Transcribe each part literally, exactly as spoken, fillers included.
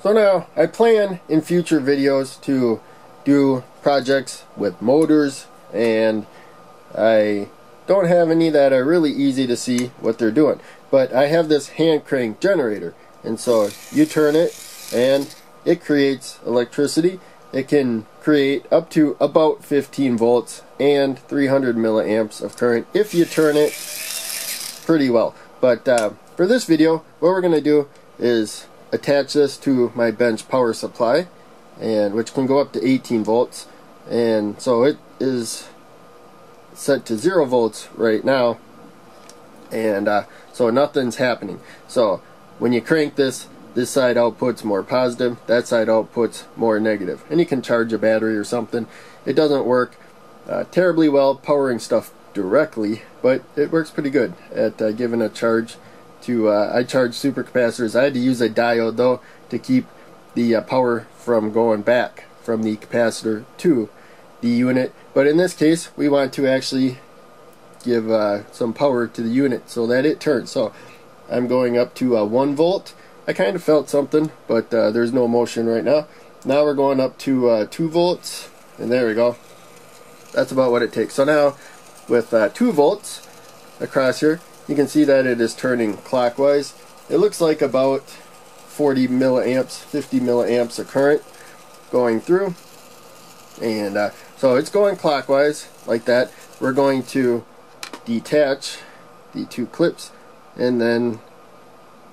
So now, I plan in future videos to do projects with motors, and I don't have any that are really easy to see what they're doing. But I have this hand crank generator, and so you turn it and it creates electricity. It can create up to about fifteen volts and three hundred milliamps of current if you turn it pretty well. But uh, for this video, what we're going to do is attach this to my bench power supply, and which can go up to eighteen volts, and so it is set to zero volts right now, and uh, so nothing's happening. So when you crank this, this side outputs more positive, that side outputs more negative, and you can charge a battery or something. It doesn't work uh, terribly well powering stuff directly, but it works pretty good at uh, giving a charge to uh, I charge supercapacitors. I had to use a diode though to keep the uh, power from going back from the capacitor to the unit, but in this case we want to actually give uh, some power to the unit so that it turns. So I'm going up to uh, one volt. I kind of felt something, but uh, there's no motion right now. Now we're going up to uh, two volts, and there we go. That's about what it takes. So now with uh, two volts across here, you can see that it is turning clockwise. It looks like about forty milliamps, fifty milliamps of current going through. And uh, so it's going clockwise like that. We're going to detach the two clips and then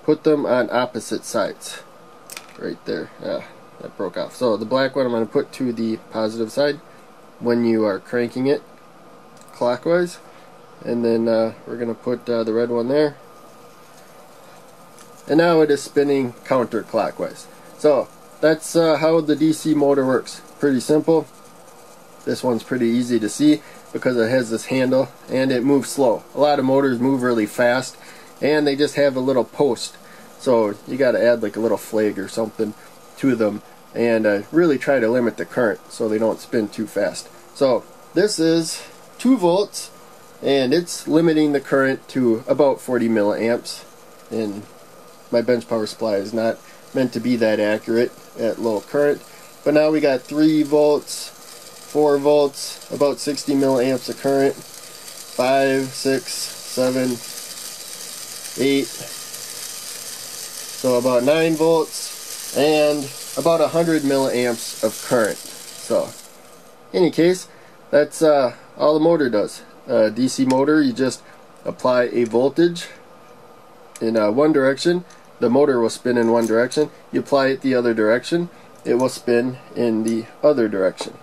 put them on opposite sides. Right there. Ah, that broke off. So the black one I'm going to put to the positive side when you are cranking it clockwise. And then uh, we're going to put uh, the red one there. And now it is spinning counterclockwise. So that's uh, how the D C motor works. Pretty simple. This one's pretty easy to see because it has this handle and it moves slow. A lot of motors move really fast and they just have a little post. So you got to add like a little flag or something to them, and uh, really try to limit the current so they don't spin too fast. So this is two volts. And it's limiting the current to about forty milliamps, and my bench power supply is not meant to be that accurate at low current. But now we got three volts, four volts, about sixty milliamps of current, five, six, seven, eight, so about nine volts, and about one hundred milliamps of current. So in any case, that's uh, all the motor does. Uh, D C motor, you just apply a voltage in uh, one direction, the motor will spin in one direction. You apply it the other direction, it will spin in the other direction.